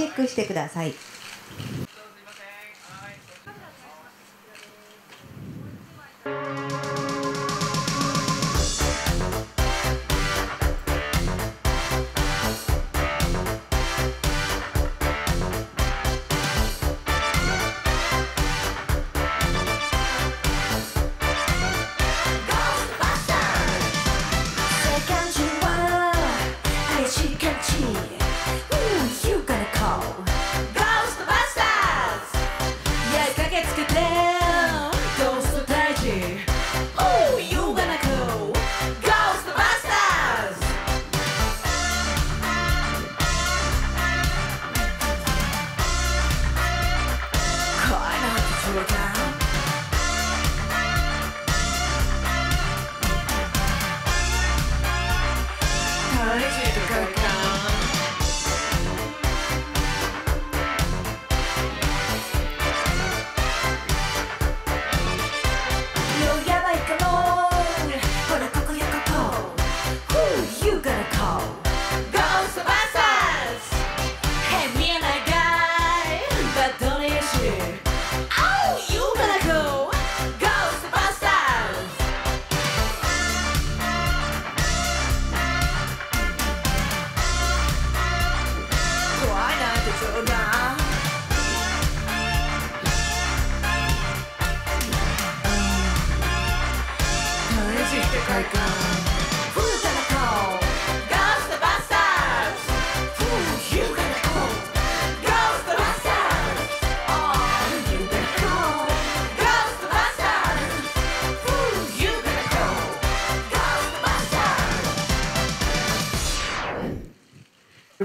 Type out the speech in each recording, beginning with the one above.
チェックしてください。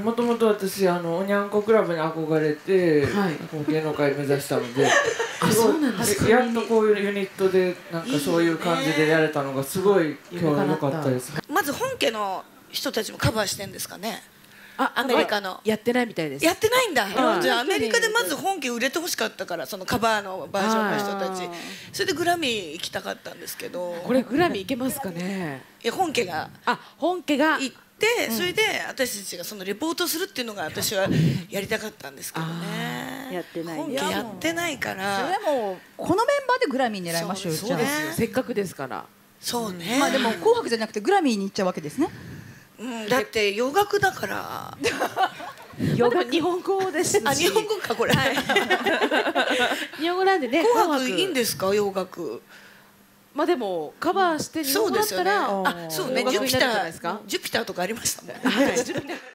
もともと私おにゃんこクラブに憧れて、はい、芸能界目指したのでやっとこういうユニットでなんかそういう感じでやれたのがすごい今日は良かったです。まず本家の人たちもカバーしてんですかね。アメリカのやってないみたいです。やってないんだ。じゃあアメリカでまず本家売れてほしかったから、そのカバーのバージョンの人たち、それでグラミー行きたかったんですけど、これグラミー行けますかね。いや本家が行って、それで私たちがそのレポートするっていうのが私はやりたかったんですけどね。やってない。本家やってないから。それはもうこのメンバーでグラミー狙いましょう。そうですよ。せっかくですから。そうね。まあでも紅白じゃなくてグラミーに行っちゃうわけですね。だって洋楽だから日本語ですし、日本語かこれ、日本語なんでね。紅白いいんですか洋楽。まあでもカバーして日本語だったら、そうね、ジュピターとかありましたね。